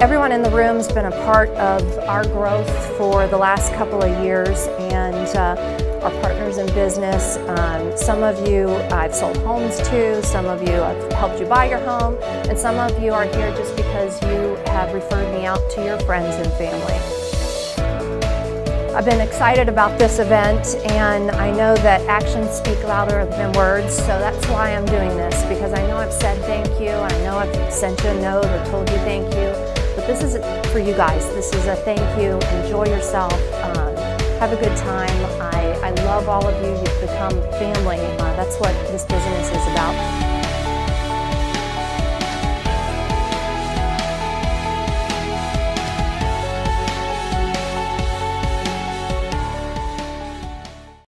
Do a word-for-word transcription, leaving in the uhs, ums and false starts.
Everyone in the room's been a part of our growth for the last couple of years, and uh, our partners in business. Um, some of you I've sold homes to, some of you I've helped you buy your home, and some of you are here just because you have referred me out to your friends and family. I've been excited about this event, and I know that actions speak louder than words, so that's why I'm doing this, because I know I've said thank you, I know I've sent you a note or told you thank you. But this isn't for you guys. This is a thank you. Enjoy yourself. Um, have a good time. I, I love all of you. You've become family. Uh, that's what this business is about.